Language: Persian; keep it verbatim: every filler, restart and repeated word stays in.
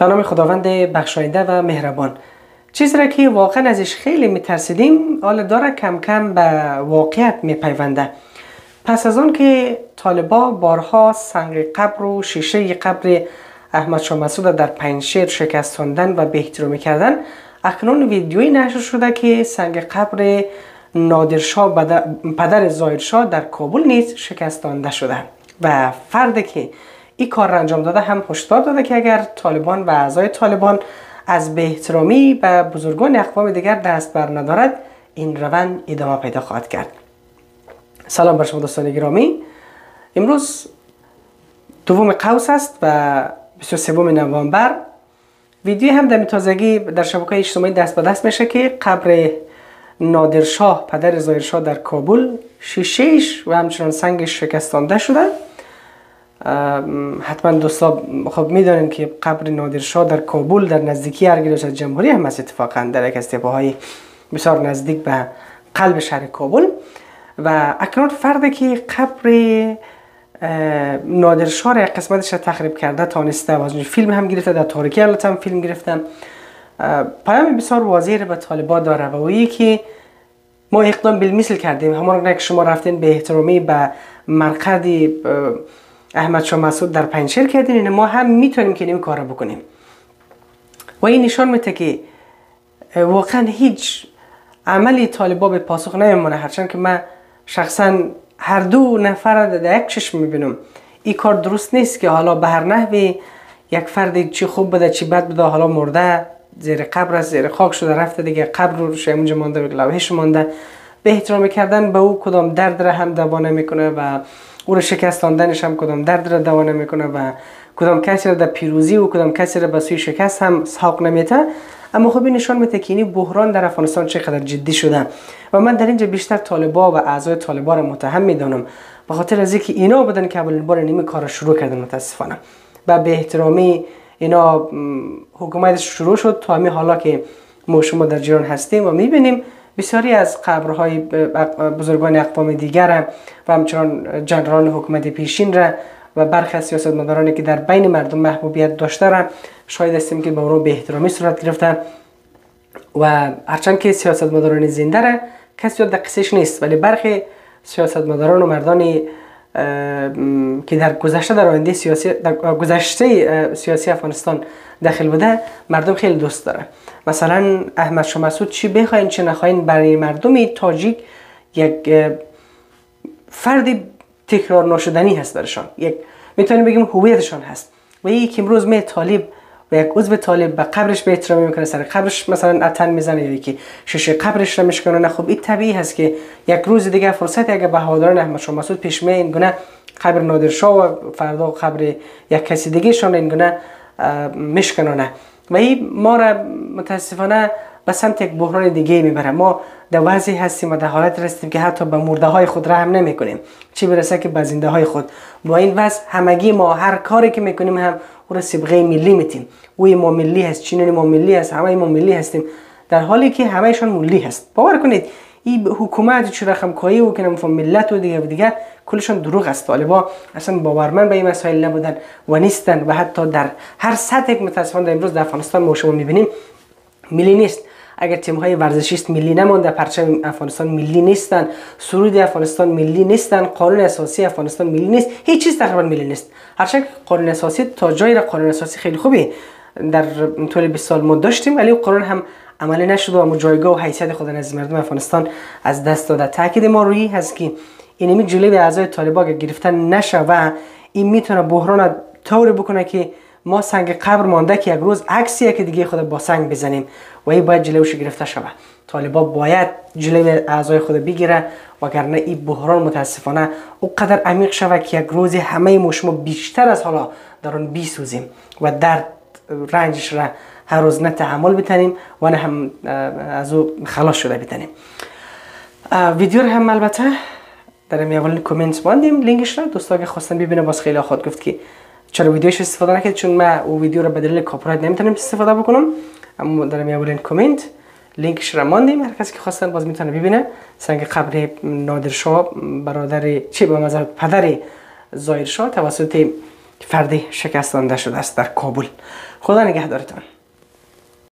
به نام خداوند بخشاینده و مهربان. چیزی را که واقعا ازش خیلی میترسیدیم حالا داره کم کم به واقعیت میپیونده. پس از آن که طالبا بارها سنگ قبر و شیشه قبر احمد شاه مسعود در پنجشیر شکستاندن و به احترامی کردن، اکنون ویدیویی نشر شده که سنگ قبر نادر شاه پدر ظاهر شاه در کابل نیز شکستانده شده و فردی که این کار را انجام داده هم هشدار داده که اگر طالبان و اعضای طالبان از به احترامی به بزرگان اقوام دیگر دست بر ندارد، این روند ادامه پیدا خواهد کرد. سلام بر شما دوستان گرامی. امروز دوم قوس است و بیست و سوم نوامبر. ویدیو هم در تازگی در شبکه اجتماعی دست به دست میشه که قبر نادر شاه پدر ظاهر شاه در کابل شیشهش و همچنان سنگش شکستانده شده. حتما دوستا خب میدونن که قبر نادر شاه در کابل در نزدیکی ارگیلش جمهوری هم است، اتفاقا در یک از تپه‌های بسیار نزدیک به قلب شهر کابل. و اکنون فردی که قبر نادر شاه را قسمتش تخریب کرده تانسته و فیلم هم گرفته، در تاریکی البته هم فیلم گرفتم، پیام بسیار واضحی به طالبان داره و اویی که ما اقدام بالمثل کردیم. همانگونه که شما رفتین به احترامی به مرقد احمد شاه مسعود در پنجشیر کردین، این ما هم میتونیم که این کار را بکنیم. و این نشان میده که واقعا هیچ عملی طالبان به پاسخ نمیمونه، هرچند که من شخصا هر دو نفر را در یک چشم میبینم. این کار درست نیست که حالا به هر نحوی یک فرد چی خوب بده چی بد بده، حالا مرده زیر قبر است، زیر خاک شده رفته دیگه، قبر رو شمونجا مانده، لوحش مانده. به احترام کردن به او کدام درد را هم دوانه میکنه و او را شکستاندنش هم کدام درد را دوانه میکنه و کدام کسی را در پیروزی و کدام کسی را به سوی شکست هم ساق نمیته. اما خب این نشان میده که این بحران در افغانستان چقدر جدی شده و من در اینجا بیشتر طالبا و اعضای طالبا را متهم میدانم، به خاطر از اینکه اینا بودن که اولین بار این کارو شروع کردن. متاسفانه و به احترامی اینا حکومتش شروع شد تا همین حالا که ما شما در جیران هستیم و میبینیم بسیاری از قبرهای بزرگان اقوام دیگر و همچنان جنرال حکومت پیشین را و برخی از سیاستمدارانی که در بین مردم محبوبیت داشته را شاید هستیم که به اون به احترامی صورت گرفتن. و هرچند که سیاستمداران زنده را کسی در قصهش نیست، ولی برخی سیاستمداران و مردانی که در گذشته در آینده سیاسی در گذشته سیاسی افغانستان داخل بوده مردم خیلی دوست داره. مثلا احمد شاه مسعود چی بخواین چه نخواین برای مردم تاجیک یک فرد تکرار ناشدنی هست، برشان یک میتونیم بگیم هویتشان هست. و یکی امروز می طالب و یک عضو طالب به قبرش به احترامی میکنه، سر قبرش مثلا عتن میزنه یا یکی شیشه قبرش رو میشکنه. خب این طبیعی هست که یک روز دیگه فرصت اگه بهادران احمد شاه مسعود پیش می این گونه قبر نادر شاه و فردا قبر یک کسی دیگه شون این گونه میشکنونه و این ما را متاسفانه به سمت یک بحران دیگه میبره. ما در وضعی هستیم و در حالت هستیم که حتی به مرده های خود رحم نمی کنیم، چی برسه که به زنده های خود. با این وضع همگی ما هر کاری که میکنیم هم او را صبغه ملی میتیم. اوی ما ملی هست، چینی ما ملی هست، همه ما ملی هستیم، در حالی که همهشان ملی هست. باور کنید این حکومت چه رقم کاری و کنم فهم ملت و دیگه و دیگه کلشان دروغ است. طالبان اصلا باورمند به این مسائل نبودن و نیستن و حتی در هر سطح متاسفانه امروز در افغانستان ما شما میبینیم ملی نیست. اگر تیم‌های ورزشی است ملی نمانده، پرچم افغانستان ملی نیستن، سرود افغانستان ملی نیستن، قانون اساسی افغانستان ملی نیست، هیچ چیز تقریبا ملی نیست. هرچند قانون اساسی تا جایی را قانون اساسی خیلی خوبی در طول بیست سال ما داشتیم، ولی قانون هم عملی نشد و جایگاه و حیثیت خود از مردم افغانستان از دست داده. تاکید ما روی هست که اینمی جلوی اعضای طالبان گرفتن نشه و این میتونه بحران طور بکنه که ما سنگ قبر مانده که یک روز عکسیه که دیگه خود با سنگ بزنیم و این باید جلوش گرفته شود. طالبا باید جلوی اعضای خود بگیره، وگرنه این بحران متاسفانه اونقدر عمیق شود که یک روز همه ما شما بیشتر از حالا در اون بیسوزیم و درد رنجش را هر روز نه تحمل بتنیم و نه هم از او خلاص شده بتنیم. ویدیو رو هم البته در میوان کامنت ماندیم لینکش را، دوستا که خواستن ببینه. باز خیلی خود گفت که چرا ویدیوش استفاده نکرد، چون من او ویدیو را به دلیل کپی رایت نمیتونم استفاده بکنم. اما در میوان کامنت لینکش را ماندیم، هر کسی که خواستن باز میتونه ببینه. سنگ قبر نادر شاه برادر چی به مذهب پدر ظاهر شاه توسط فردی شکستنده شده است در کابل. خدا نگهدارتان.